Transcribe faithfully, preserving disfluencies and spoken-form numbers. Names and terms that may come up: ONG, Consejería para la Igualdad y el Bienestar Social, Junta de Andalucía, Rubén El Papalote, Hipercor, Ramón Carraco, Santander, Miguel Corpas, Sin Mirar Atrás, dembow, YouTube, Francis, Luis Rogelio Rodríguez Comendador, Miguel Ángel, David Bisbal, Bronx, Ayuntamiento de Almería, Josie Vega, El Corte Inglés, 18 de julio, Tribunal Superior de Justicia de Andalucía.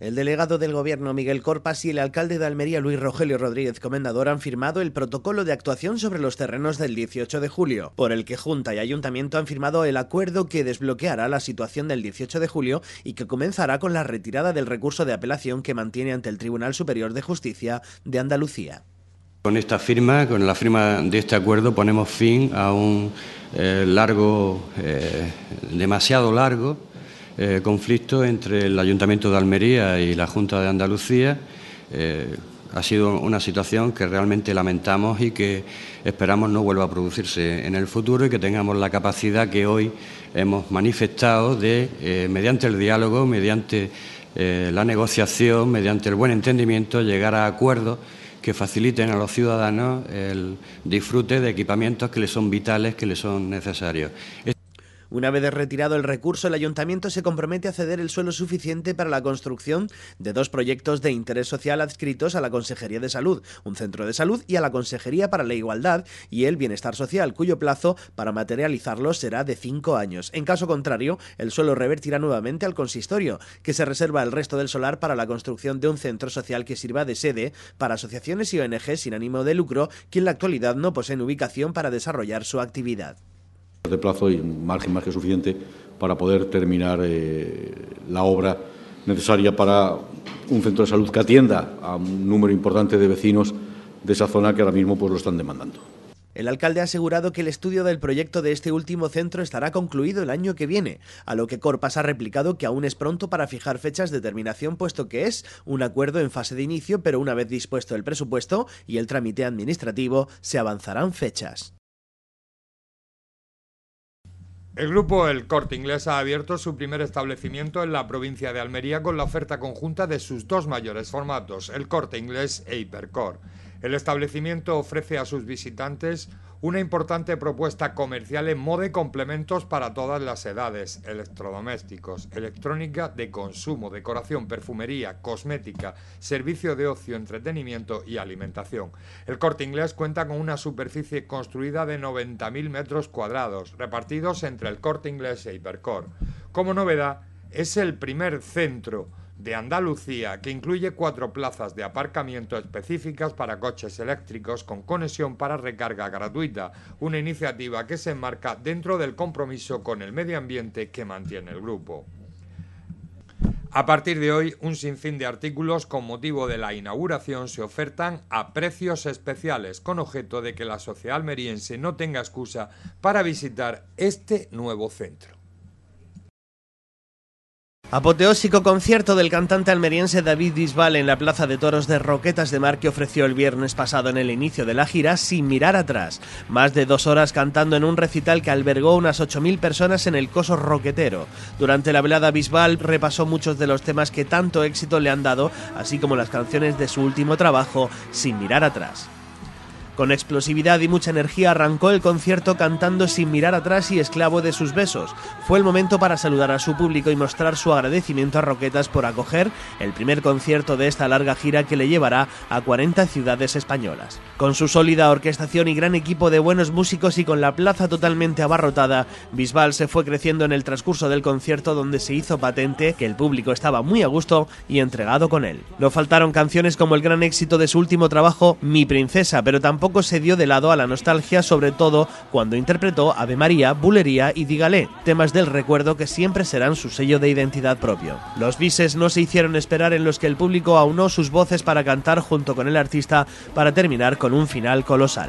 El delegado del Gobierno, Miguel Corpas, y el alcalde de Almería, Luis Rogelio Rodríguez Comendador, han firmado el protocolo de actuación sobre los terrenos del dieciocho de julio, por el que Junta y Ayuntamiento han firmado el acuerdo que desbloqueará la situación del dieciocho de julio y que comenzará con la retirada del recurso de apelación que mantiene ante el Tribunal Superior de Justicia de Andalucía. Con esta firma, con la firma de este acuerdo, ponemos fin a un eh, largo, eh, demasiado largo, Eh, conflicto entre el Ayuntamiento de Almería y la Junta de Andalucía. Eh, ha sido una situación que realmente lamentamos y que esperamos no vuelva a producirse en el futuro y que tengamos la capacidad que hoy hemos manifestado de, eh, mediante el diálogo, mediante eh, la negociación, mediante el buen entendimiento, llegar a acuerdos que faciliten a los ciudadanos el disfrute de equipamientos que les son vitales, que les son necesarios. Una vez retirado el recurso, el Ayuntamiento se compromete a ceder el suelo suficiente para la construcción de dos proyectos de interés social adscritos a la Consejería de Salud, un centro de salud, y a la Consejería para la Igualdad y el Bienestar Social, cuyo plazo para materializarlos será de cinco años. En caso contrario, el suelo revertirá nuevamente al consistorio, que se reserva el resto del solar para la construcción de un centro social que sirva de sede para asociaciones y O N G sin ánimo de lucro, que en la actualidad no poseen ubicación para desarrollar su actividad. De plazo y un margen más que suficiente para poder terminar eh, la obra necesaria para un centro de salud que atienda a un número importante de vecinos de esa zona que ahora mismo pues, lo están demandando. El alcalde ha asegurado que el estudio del proyecto de este último centro estará concluido el año que viene, a lo que Corpas ha replicado que aún es pronto para fijar fechas de terminación, puesto que es un acuerdo en fase de inicio, pero una vez dispuesto el presupuesto y el trámite administrativo, se avanzarán fechas. El grupo El Corte Inglés ha abierto su primer establecimiento en la provincia de Almería con la oferta conjunta de sus dos mayores formatos, El Corte Inglés e Hipercor. El establecimiento ofrece a sus visitantes una importante propuesta comercial en moda y complementos para todas las edades, electrodomésticos, electrónica de consumo, decoración, perfumería, cosmética, servicio de ocio, entretenimiento y alimentación. El Corte Inglés cuenta con una superficie construida de noventa mil metros cuadrados, repartidos entre El Corte Inglés e Hipercor. Como novedad, es el primer centro de Andalucía que incluye cuatro plazas de aparcamiento específicas para coches eléctricos con conexión para recarga gratuita, una iniciativa que se enmarca dentro del compromiso con el medio ambiente que mantiene el grupo. A partir de hoy, un sinfín de artículos con motivo de la inauguración se ofertan a precios especiales, con objeto de que la sociedad almeriense no tenga excusa para visitar este nuevo centro. Apoteósico concierto del cantante almeriense David Bisbal en la Plaza de Toros de Roquetas de Mar que ofreció el viernes pasado en el inicio de la gira Sin Mirar Atrás. Más de dos horas cantando en un recital que albergó unas ocho mil personas en el coso roquetero. Durante la velada Bisbal repasó muchos de los temas que tanto éxito le han dado, así como las canciones de su último trabajo, Sin Mirar Atrás. Con explosividad y mucha energía arrancó el concierto cantando Sin Mirar Atrás y Esclavo de sus besos. Fue el momento para saludar a su público y mostrar su agradecimiento a Roquetas por acoger el primer concierto de esta larga gira que le llevará a cuarenta ciudades españolas. Con su sólida orquestación y gran equipo de buenos músicos y con la plaza totalmente abarrotada, Bisbal se fue creciendo en el transcurso del concierto, donde se hizo patente que el público estaba muy a gusto y entregado con él. No faltaron canciones como el gran éxito de su último trabajo, Mi Princesa, pero tampoco Poco se dio de lado a la nostalgia, sobre todo cuando interpretó Ave María, Bulería y Dígale, temas del recuerdo que siempre serán su sello de identidad propio. Los bises no se hicieron esperar, en los que el público aunó sus voces para cantar junto con el artista para terminar con un final colosal.